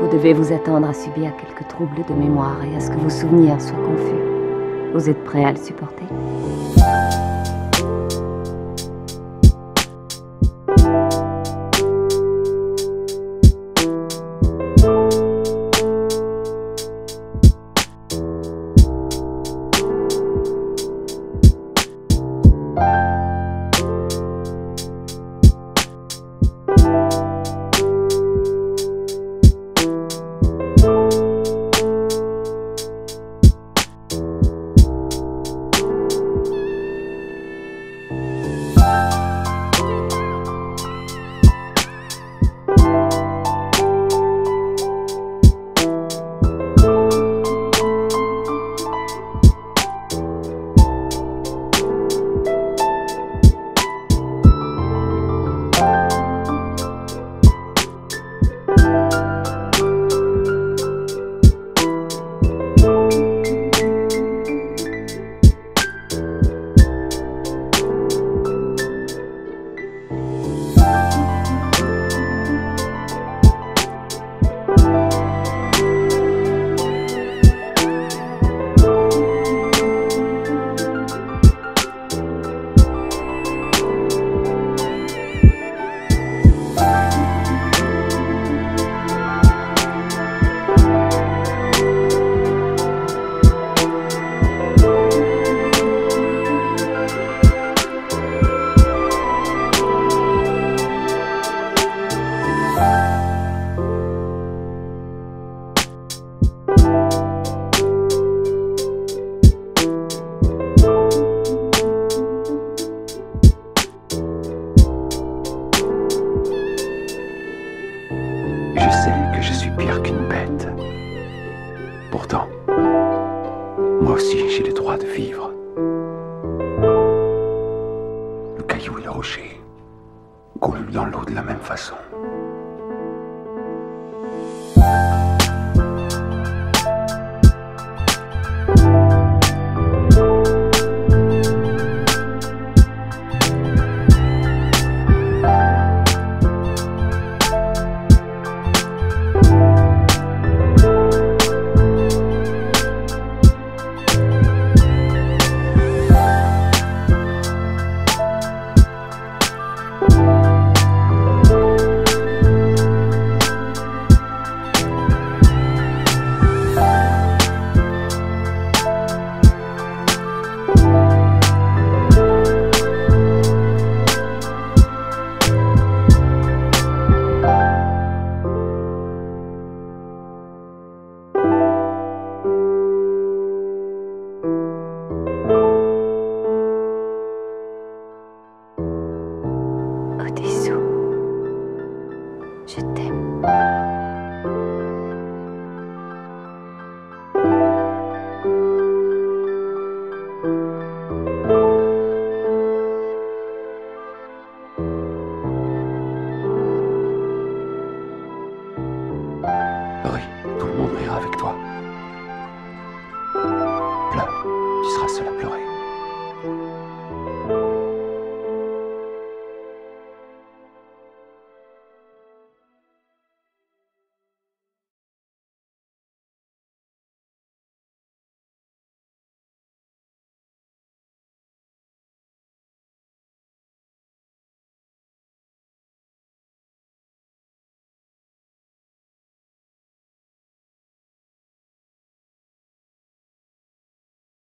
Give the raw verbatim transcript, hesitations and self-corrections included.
Vous devez vous attendre à subir quelques troubles de mémoire et à ce que vos souvenirs soient confus. Vous êtes prêt à le supporter ? Je sais que je suis pire qu'une bête. Pourtant, moi aussi j'ai le droit de vivre. Le caillou et le rocher coulent dans l'eau de la même façon. Dessous, je t'aime. Oui, tout le monde rire avec toi.